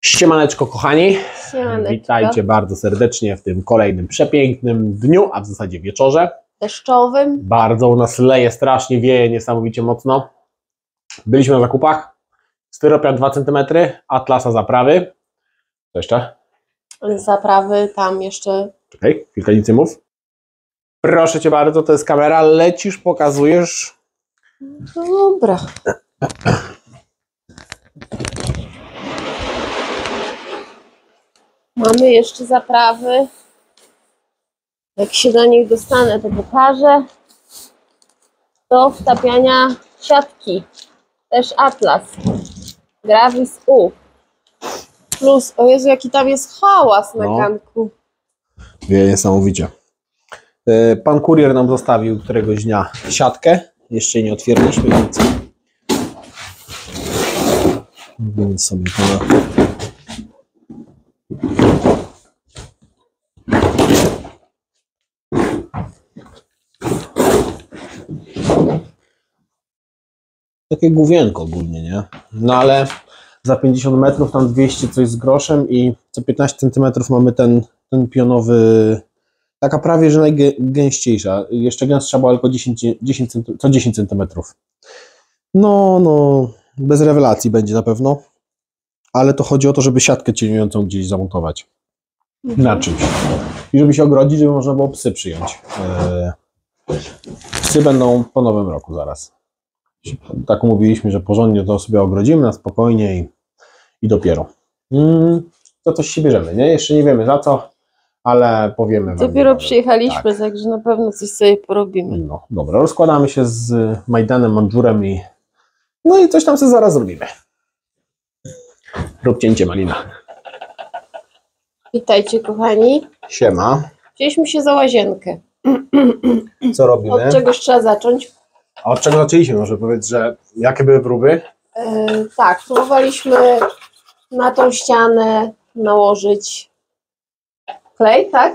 Siemaneczko kochani, siemaneczko. Witajcie bardzo serdecznie w tym kolejnym przepięknym dniu, a w zasadzie wieczorze. Deszczowym. Bardzo u nas leje, strasznie wieje niesamowicie mocno. Byliśmy na zakupach, styropian 2 cm, atlasa zaprawy. Co jeszcze? Zaprawy tam jeszcze... Czekaj, chwilkę nic nie mów. Proszę Cię bardzo, to jest kamera, lecisz, pokazujesz. Dobra. Mamy jeszcze zaprawy. Jak się do nich dostanę, to pokażę. Do wtapiania siatki. Też atlas. Gravis U. Plus, o Jezu, jaki tam jest hałas na ganku. Wie, niesamowicie. Pan kurier nam zostawił któregoś dnia siatkę. Jeszcze nie otwieraliśmy nic. Więc sobie to... Takie główienko ogólnie, nie? No ale za 50 metrów tam 200 coś z groszem i co 15 cm mamy ten pionowy, taka prawie, że najgęściejsza. Jeszcze gęstsza była tylko co 10 cm. No, bez rewelacji będzie na pewno, ale to chodzi o to, żeby siatkę cieniującą gdzieś zamontować. Na czymś. I żeby się ogrodzić, żeby można było psy przyjąć. Psy będą po nowym roku zaraz. Tak mówiliśmy, że porządnie to sobie ogrodzimy na spokojnie i dopiero. To coś się bierzemy, nie? Jeszcze nie wiemy za co, ale powiemy wam. Dopiero przyjechaliśmy, tak. Także na pewno coś sobie porobimy. No dobra, rozkładamy się z Majdanem, Mandżurem i no i coś tam sobie zaraz zrobimy. Rób cięcie, Malina. Witajcie kochani. Siema. Wzięliśmy się za łazienkę. Co robimy? Od czegoś trzeba zacząć. A od czego zaczęliśmy? Może powiedz, że jakie były próby? Tak, próbowaliśmy na tą ścianę nałożyć klej, tak?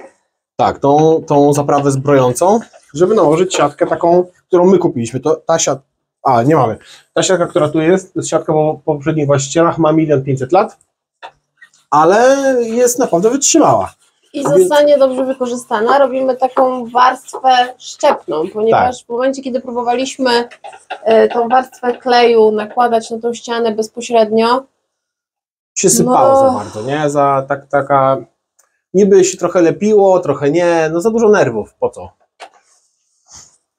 Tak, tą zaprawę zbrojącą, żeby nałożyć siatkę taką, którą my kupiliśmy. Ta siatka, nie mamy. Ta siatka, która tu jest, to jest siatka po poprzednich właścicielach, ma 1500 lat, ale jest naprawdę wytrzymała. I zostanie dobrze wykorzystana. Robimy taką warstwę szczepną, ponieważ tak. W momencie, kiedy próbowaliśmy tą warstwę kleju nakładać na tą ścianę bezpośrednio, się sypało za bardzo, nie? Taka niby się trochę lepiło, trochę nie, no za dużo nerwów, po co?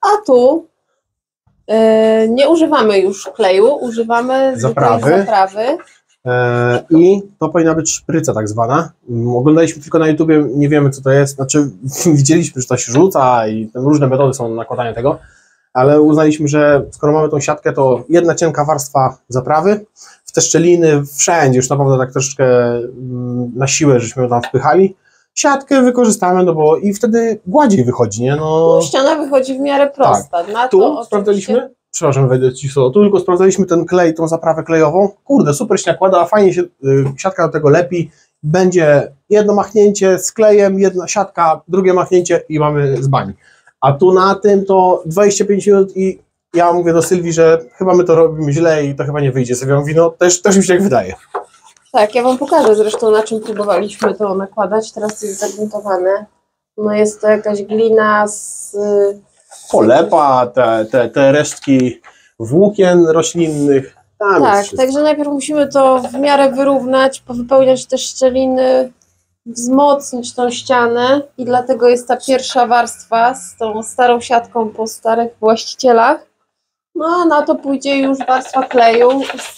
A tu nie używamy już kleju, używamy zwykłej zaprawy. I to powinna być szpryca tak zwana. Oglądaliśmy tylko na YouTubie, nie wiemy co to jest, znaczy widzieliśmy, że to się rzuca i różne metody są nakładania tego, ale uznaliśmy, że skoro mamy tą siatkę, to jedna cienka warstwa zaprawy, w te szczeliny, wszędzie, już naprawdę tak troszeczkę na siłę żeśmy ją tam wpychali, siatkę wykorzystamy, no bo i wtedy gładziej wychodzi, nie? No, ściana wychodzi w miarę prosta. Tak. Na tu to sprawdzaliśmy. Przepraszam, wejdę ci solo. Tu tylko sprawdzaliśmy ten klej, tą zaprawę klejową. Kurde, super się nakłada, fajnie się siatka do tego lepi. Będzie jedno machnięcie z klejem, jedna siatka, drugie machnięcie i mamy z bani. A tu na tym to 25 minut i ja mówię do Sylwii, że chyba my to robimy źle i to chyba nie wyjdzie. Sylwia mówi, no też mi się tak wydaje. Tak, ja wam pokażę zresztą, na czym próbowaliśmy to nakładać. Teraz jest zagruntowane. No jest to jakaś glina z... Polepa, te resztki włókien roślinnych. Tam tak, także najpierw musimy to w miarę wyrównać, powypełniać te szczeliny, wzmocnić tą ścianę i dlatego jest ta pierwsza warstwa z tą starą siatką po starych właścicielach. No a na to pójdzie już warstwa kleju z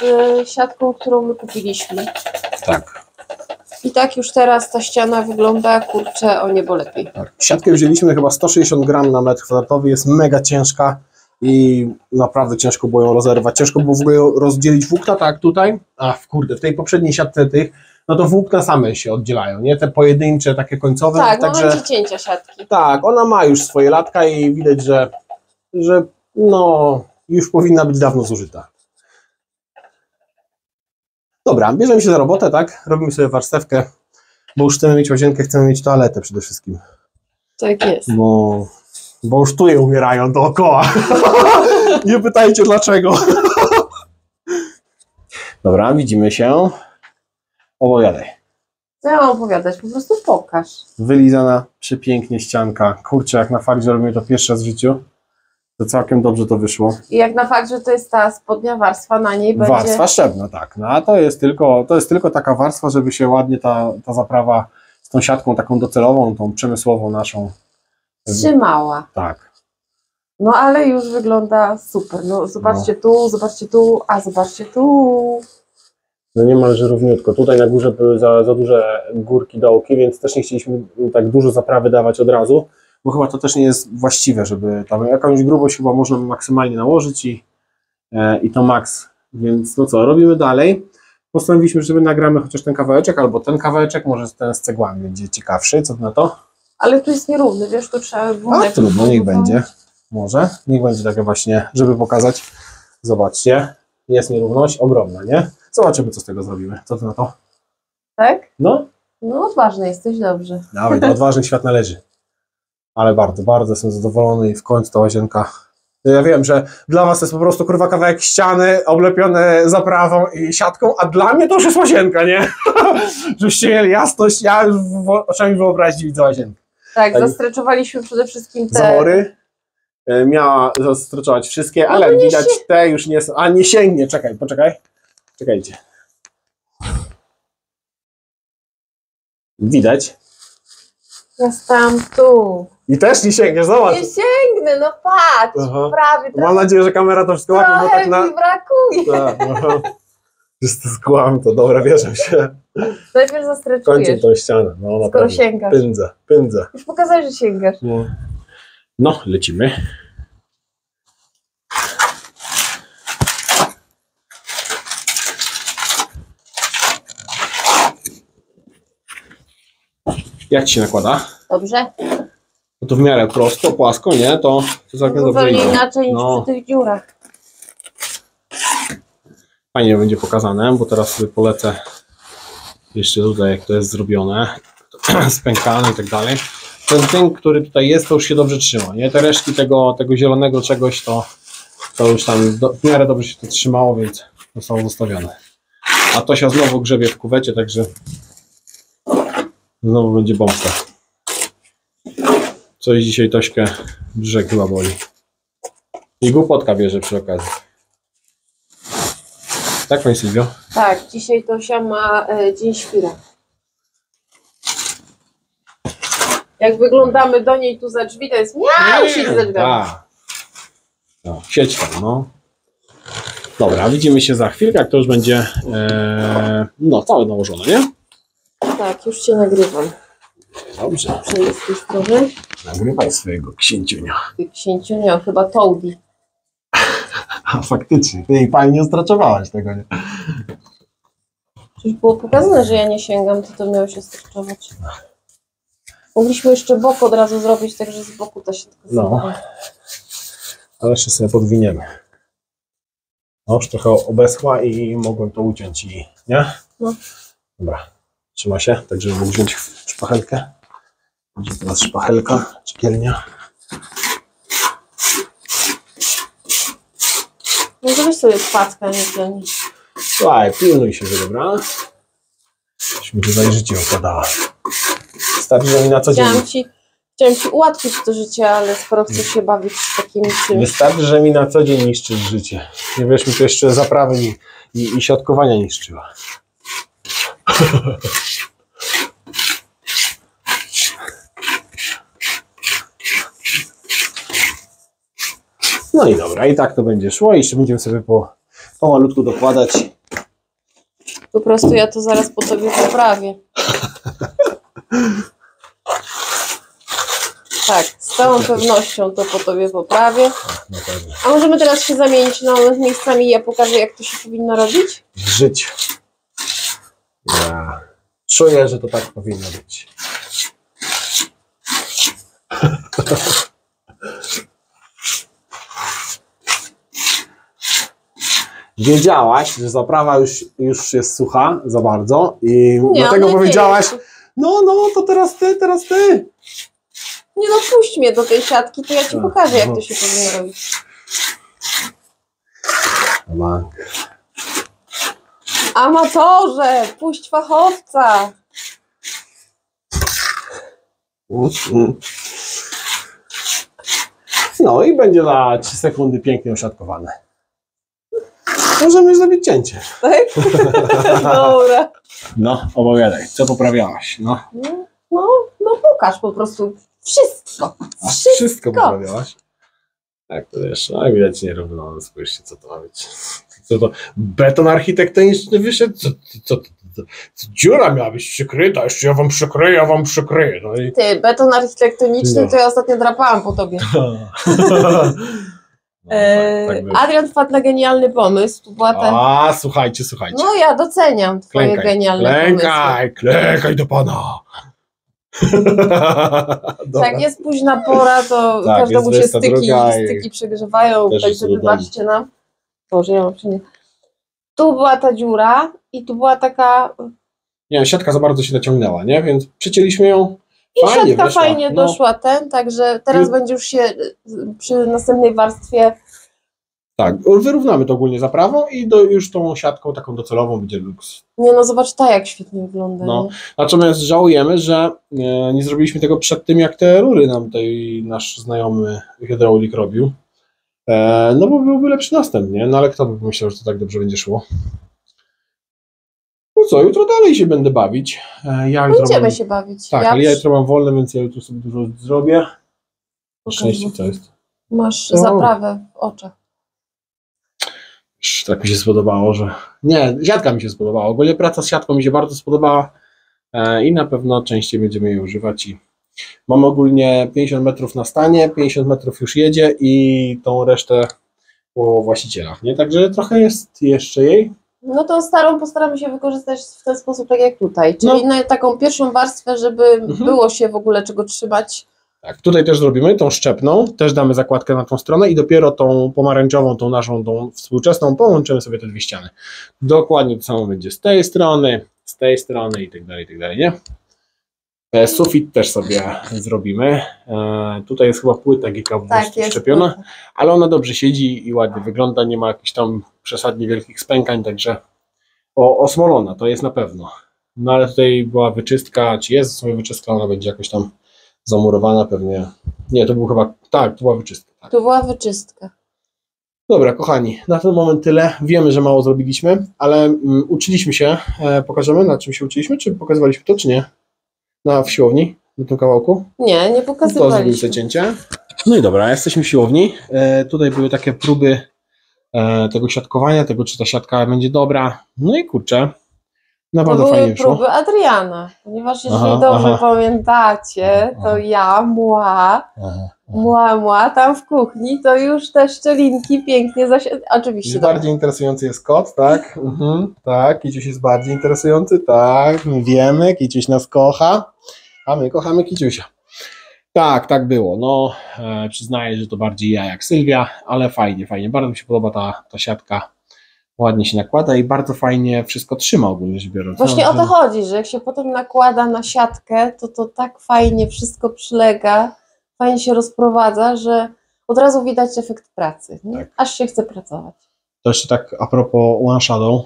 siatką, którą my kupiliśmy. Tak. I tak już teraz ta ściana wygląda, kurczę, o niebo lepiej. Tak. Siatkę wzięliśmy chyba 160 gram na metr kwadratowy, jest mega ciężka i naprawdę ciężko było ją rozerwać. Ciężko było w ogóle rozdzielić włókna, tak tutaj, w tej poprzedniej siatce tych, no to włókna same się oddzielają, nie? Te pojedyncze, takie końcowe. Tak, no także, momencie cięcia siatki. Tak, ona ma już swoje latka i widać, że no już powinna być dawno zużyta. Dobra, bierzemy się za robotę, tak? Robimy sobie warstewkę, bo już chcemy mieć łazienkę, chcemy mieć toaletę przede wszystkim. Tak jest. Bo już tu je umierają dookoła. Nie pytajcie dlaczego. Dobra, widzimy się. Opowiadaj. Co ja mam opowiadać? Po prostu pokaż. Wylizana, przepięknie ścianka. Kurczę, jak na fakt, że robimy to pierwszy raz w życiu, to całkiem dobrze to wyszło. I jak na fakt, że to jest ta spodnia warstwa, na niej będzie... Warstwa szczebna, tak. No a to jest tylko taka warstwa, żeby się ładnie ta zaprawa z tą siatką taką docelową, tą przemysłową naszą... Trzymała. Tak. No ale już wygląda super. No zobaczcie tu, zobaczcie tu, a zobaczcie tu. No niemalże równiutko. Tutaj na górze były za duże górki, dołki, więc też nie chcieliśmy tak dużo zaprawy dawać od razu, bo chyba to też nie jest właściwe, żeby tam jakąś grubość chyba można maksymalnie nałożyć i to maks. Więc no co, robimy dalej. Postanowiliśmy, żeby nagramy chociaż ten kawałeczek, albo ten kawałeczek, może ten z cegłami będzie ciekawszy, co na to? Ale tu jest nierówny, wiesz, tu trzeba... A trudno, niech będzie. Może, niech będzie takie właśnie, żeby pokazać. Zobaczcie, jest nierówność ogromna, nie? Zobaczymy, co z tego zrobimy. Co ty na to? Tak? No. No odważny jesteś, dobrze. Dawaj, do odważnych świat należy. Ale bardzo, bardzo jestem zadowolony i w końcu ta łazienka... Ja wiem, że dla was to jest po prostu kurwa kawałek ściany oblepione zaprawą i siatką, a dla mnie to już jest łazienka, nie? Żebyście mieli jasność, ja już oczami wyobraźni widzę łazienkę. Tak, tak, zastreczowaliśmy przede wszystkim te... Zamory. Miała zastreczować wszystkie, ale no widać te już nie są... A nie sięgnie, czekaj, poczekaj. Czekajcie. Widać. Jest tam tu. I też nie sięgniesz, zobacz. Nie sięgnę, no patrz, prawie. Mam nadzieję, że kamera to wszystko łapie, bo tak na... mi brakuje. Tak, skłam to, dobra, wierzę się. Najpierw zastreczujesz. Kończę tą ścianę, no skoro naprawdę. Sięgasz. Pędza, pędza. Już pokazałeś, że sięgasz. No, lecimy. Jak ci się nakłada? Dobrze. No to w miarę prosto, płasko, nie? To całkiem dobrze. Zupełnie inaczej niż przy tych dziurach. Fajnie będzie pokazane, bo teraz sobie polecę jeszcze tutaj, jak to jest zrobione, spękane i tak dalej. Ten, który tutaj jest, to już się dobrze trzyma, nie? Te resztki tego zielonego czegoś, to już tam w miarę dobrze się to trzymało, więc zostało zostawione. A to się znowu grzebie w kuwecie, także znowu będzie bombka. Coś dzisiaj Tośkę brzeg chyba boli. I głupotka bierze przy okazji. Tak, pani Sylwio? Tak, dzisiaj Tosia ma dzień świra. Jak wyglądamy do niej tu za drzwi, to jest miał się za drzwiami. No, sieć tam, no. Dobra, widzimy się za chwilkę, jak to już będzie no, całe nałożone, nie? Tak, już cię nagrywam. Dobrze. Czy jesteś gotowy? Nagrywaj swojego księciunia. Ty księciunia, chyba Tołdi. A faktycznie, ty jej pani nie ostraczowałaś tego, nie? Przecież było pokazane, że ja nie sięgam, to miało się straczować. Mogliśmy jeszcze bok od razu zrobić, także z boku to się tylko no. Ale jeszcze sobie podwiniemy. No, już trochę obeschła i mogłem to uciąć i... nie? No. Dobra. Trzyma się, tak żeby wziąć szpachelkę. Będzie teraz szpachelka, szkielnia. No to weź sobie płatkę, nie wiem. Słuchaj, pilnuj się, że dobra. Już mi tutaj życie opadała. Starczy, że mi na co dzień... Chciałem ci ułatwić to życie, ale skoro chcesz się bawić z takim czymś... Wystarczy, że mi na co dzień niszczysz życie. Nie wiesz, mi to jeszcze zaprawy i siatkowania niszczyła. No i dobra, i tak to będzie szło i jeszcze będziemy sobie pomalutku dokładać. Po prostu ja to zaraz po tobie poprawię. Tak, z całą pewnością to po tobie poprawię. A możemy teraz się zamienić nowymi miejscami i ja pokażę, jak to się powinno robić? Żyć. Ja czuję, że to tak powinno być. Wiedziałaś, że zaprawa już jest sucha za bardzo i nie, dlatego powiedziałaś, no to teraz ty. Nie no, puść mnie do tej siatki, to ja ci pokażę, jak to się powinno robić. Amatorze, puść fachowca. No i będzie na 3 sekundy pięknie oszatkowane. Możemy zrobić cięcie. Tak? Dobra. No, opowiadaj, co poprawiałaś? No pokaż po prostu wszystko. Wszystko poprawiałaś? Tak, to wiesz, no widać nierówno, no, spójrzcie, co to ma być. Co to, beton architektoniczny wyszedł? Co, dziura miała być przykryta, jeszcze ja wam przykryję. No i... Ty, beton architektoniczny no. To ja ostatnio drapałam po tobie. No, tak Adrian wpadł na genialny pomysł. A, słuchajcie. No ja doceniam twoje genialne pomysły. Klękaj do pana. Tak jest późna pora, to tak, każdemu się styki przegrzewają, także wybaczcie nam. Boże, ja mam nie. Tu była ta dziura i tu była taka... Nie, siatka za bardzo się naciągnęła, nie? Więc przycięliśmy ją. I fajnie siatka wyszła. Fajnie doszła także teraz będzie już się przy następnej warstwie... Tak, wyrównamy to ogólnie zaprawą i już tą siatką taką docelową będzie luks. Nie no, zobacz ta jak świetnie wygląda. No, natomiast żałujemy, że nie zrobiliśmy tego przed tym, jak te rury nam tutaj nasz znajomy hydraulik robił. No bo byłby lepszy następ, nie? No ale kto by myślał, że to tak dobrze będzie szło? No co, jutro dalej się będę bawić. Będziemy się bawić. Tak, ale ja jutro mam wolne, więc ja jutro sobie dużo zrobię. Na szczęście co jest? Masz zaprawę w oczach. Tak mi się spodobało, że... Nie, siatka mi się spodobała. Ogólnie praca z siatką mi się bardzo spodobała i na pewno częściej będziemy jej używać. I mam ogólnie 50 metrów na stanie, 50 metrów już jedzie i tą resztę po właścicielach, nie? Także trochę jest jeszcze jej. No tą starą postaramy się wykorzystać w ten sposób, tak jak tutaj, czyli na taką pierwszą warstwę, żeby było się w ogóle czego trzymać. Tak, tutaj też zrobimy tą szczepną, też damy zakładkę na tą stronę i dopiero tą pomarańczową, tą naszą, tą współczesną połączymy sobie te dwie ściany. Dokładnie to samo będzie z tej strony i tak dalej, nie? Sufit też sobie zrobimy. Tutaj jest chyba płyta GKW przyczepiona, ale ona dobrze siedzi i ładnie wygląda, nie ma jakichś tam przesadnie wielkich spękań, także osmolona to jest na pewno. No ale tutaj była wyczystka, czy jest sobie wyczystka, ona będzie jakoś tam zamurowana pewnie. Nie, to był chyba... Tak, to była wyczystka. Tak. To była wyczystka. Dobra, kochani, na ten moment tyle. Wiemy, że mało zrobiliśmy, ale uczyliśmy się. Pokażemy, na czym się uczyliśmy? Czy pokazywaliśmy to, czy nie? W siłowni, na tym kawałku? Nie, nie pokazywaliśmy. To zrobimy te cięcia. No i dobra, jesteśmy w siłowni. Tutaj były takie próby tego siatkowania, tego czy ta siatka będzie dobra. No i kurczę, naprawdę to fajnie wyszło. To były próby Adriana, ponieważ jeżeli dobrze pamiętacie, to ja mła tam w kuchni, to już te szczelinki pięknie oczywiście. Bardziej interesujący jest kot, tak? Tak, Kiciuś jest bardziej interesujący, tak, my wiemy, Kiciuś nas kocha, a my kochamy Kiciusia. Tak, tak było, no przyznaję, że to bardziej ja jak Sylwia, ale fajnie, bardzo mi się podoba ta siatka. Ładnie się nakłada i bardzo fajnie wszystko trzyma ogólnie rzecz biorąc. Właśnie o to chodzi, że jak się potem nakłada na siatkę, to tak fajnie wszystko przylega, fajnie się rozprowadza, że od razu widać efekt pracy, nie? Tak. Aż się chce pracować. To jeszcze tak a propos One Shadow,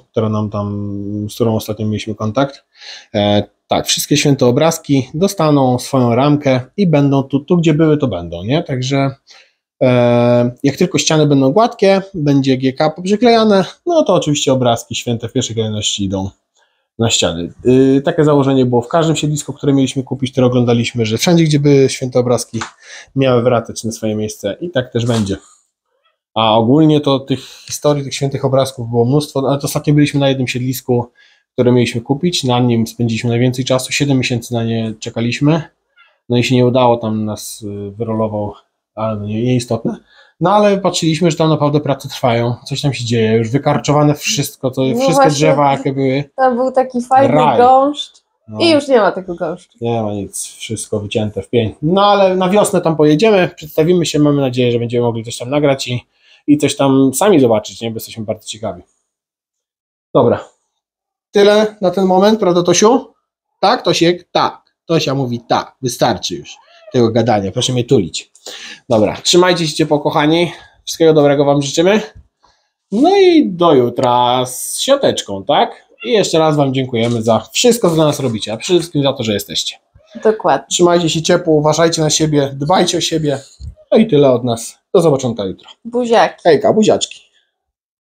z którą ostatnio mieliśmy kontakt. Tak, wszystkie świętoobrazki dostaną swoją ramkę i będą tu gdzie były, to będą, nie? Także... jak tylko ściany będą gładkie, będzie GK poprzyklejane, no to oczywiście obrazki święte w pierwszej kolejności idą na ściany. Takie założenie było w każdym siedlisku, które mieliśmy kupić, które oglądaliśmy, że wszędzie, gdzie były święte obrazki, miały wracać na swoje miejsce i tak też będzie. A ogólnie to tych historii, tych świętych obrazków było mnóstwo, ale to ostatnio byliśmy na jednym siedlisku, które mieliśmy kupić, na nim spędziliśmy najwięcej czasu, 7 miesięcy na nie czekaliśmy, no i się nie udało, tam nas wyrolował, ale nieistotne. No ale patrzyliśmy, że tam naprawdę prace trwają, coś tam się dzieje, już wykarczowane wszystko, wszystkie drzewa jakie były. Tam był taki fajny gąszcz i już nie ma tego gąszczu. Nie ma nic, wszystko wycięte w pień. No ale na wiosnę tam pojedziemy, przedstawimy się, mamy nadzieję, że będziemy mogli coś tam nagrać i coś tam sami zobaczyć, nie? Bo jesteśmy bardzo ciekawi. Dobra, tyle na ten moment, prawda Tosiu? Tak, Tosiek? Tak. Tosia mówi tak, wystarczy już tego gadania, proszę mnie tulić. Dobra, trzymajcie się ciepło kochani, wszystkiego dobrego wam życzymy, no i do jutra z siateczką, tak? I jeszcze raz Wam dziękujemy za wszystko, co dla nas robicie, a przede wszystkim za to, że jesteście. Dokładnie. Trzymajcie się ciepło, uważajcie na siebie, dbajcie o siebie. No i tyle od nas. Do zobaczenia jutro. Buziaki. Hejka, buziaczki.